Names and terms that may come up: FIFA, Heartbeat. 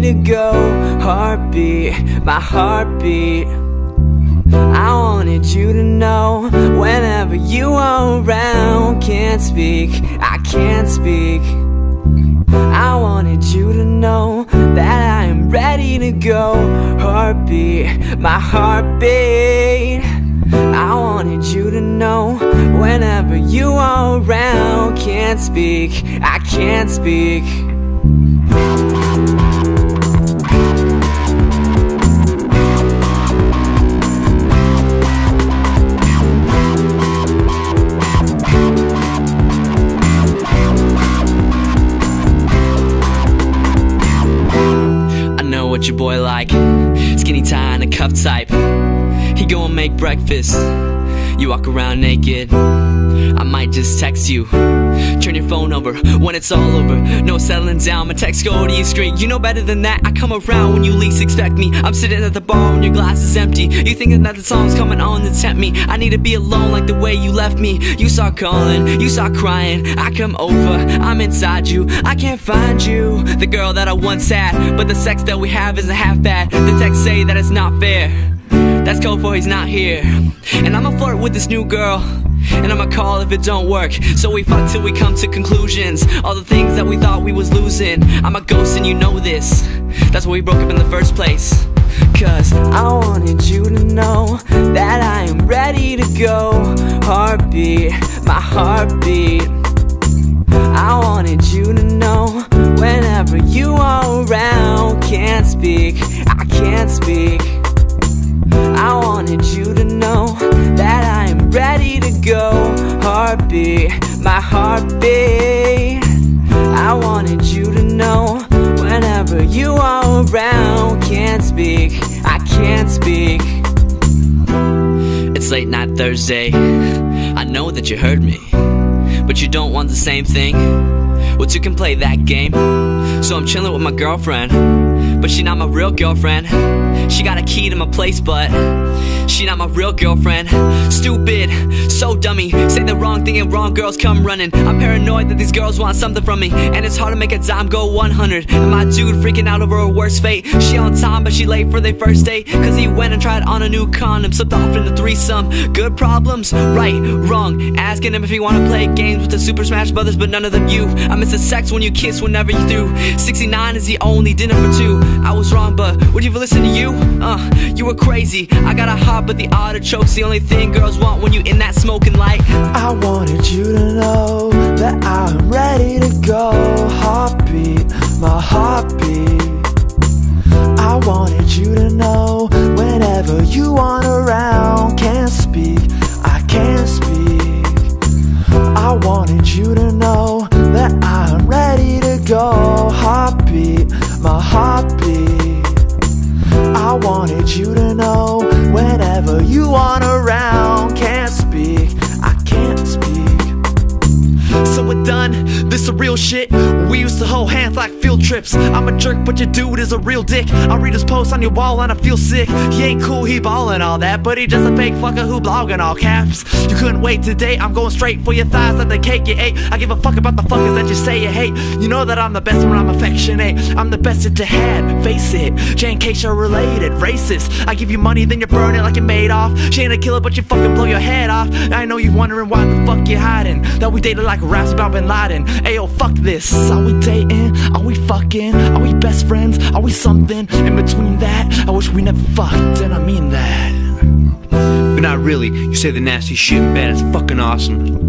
way to go. Heartbeat, my heartbeat. I wanted you to know whenever you are around. Can't speak, I can't speak. I wanted you to know that I am ready to go. Heartbeat, my heartbeat. I wanted you to know whenever you are around. Can't speak, I can't speak. I know what your boy like, skinny tie and a cuff type. He go and make breakfast, you walk around naked. I might just text you, turn your phone over when it's all over. No settling down, my texts go to your screen. You know better than that, I come around when you least expect me. I'm sitting at the bar when your glass is empty. You thinking that the song's coming on to tempt me. I need to be alone like the way you left me. You start calling, you start crying. I come over, I'm inside you, I can't find you. The girl that I once had, but the sex that we have isn't half bad. The texts say that it's not fair, that's code for he's not here. And I'ma flirt with this new girl, and I'ma call if it don't work. So we fuck till we come to conclusions, all the things that we thought we was losing. I'm a ghost and you know this, that's why we broke up in the first place. Cause I wanted you to know that I am ready to go. Heartbeat, my heartbeat. I wanted you to know whenever you are around. Can't speak, I can't speak. I wanted you to know that I am ready to go. Heartbeat, my heartbeat. I wanted you to know whenever you are around. Can't speak, I can't speak. It's late night Thursday, I know that you heard me, but you don't want the same thing. Well, two can play that game. So I'm chilling with my girlfriend, but she not my real girlfriend. She got a key to my place, but she not my real girlfriend. Stupid, so dummy, say the wrong thing and wrong girls come running. I'm paranoid that these girls want something from me, and it's hard to make a dime go 100. And my dude freaking out over her worst fate. She on time, but she late for their first date, cause he went and tried on a new condom, slipped off in the threesome. Good problems, right, wrong, asking him if he wanna play games with the Super Smash Brothers, but none of them you. I miss the sex when you kiss whenever you do. 69 is the only dinner for two. I was wrong, but would you ever listen to you? You were crazy. I got a heart, but the artichoke's the only thing girls want when you in that smoking light. I wanted you to know that I'm ready to go. Heartbeat, my heartbeat. I wanted you to know whenever you aren't around. Can't speak, I can't speak. I wanted you to know that I'm ready to go. Heartbeat, my heartbeat. I wanted you to know whenever you aren't around. Can't speak, I can't speak. So we're done, this is real shit. We used to hold hands like field trips. I'm a jerk, but your dude is a real dick. I read his post on your wall and I feel sick. He ain't cool, he ballin' all that, but he just a fake fucker who blogging all caps. You couldn't wait today, I'm going straight for your thighs like the cake you ate. I give a fuck about the fuckers that you say you hate. You know that I'm the best when I'm affectionate. I'm the best that you had, face it. Jay and Keisha related, racist. I give you money, then you burn it like you made off. She ain't a killer, but you fucking blow your head off. I know you wondering why the fuck you hiding, that we dated like raps about Bin Laden. Ayo, fuck this. Are we dating? Are we fucking? Are we best friends? Are we something in between that? I wish we never fucked, and I mean that. But not really. You say the nasty shit, man. It's fucking awesome.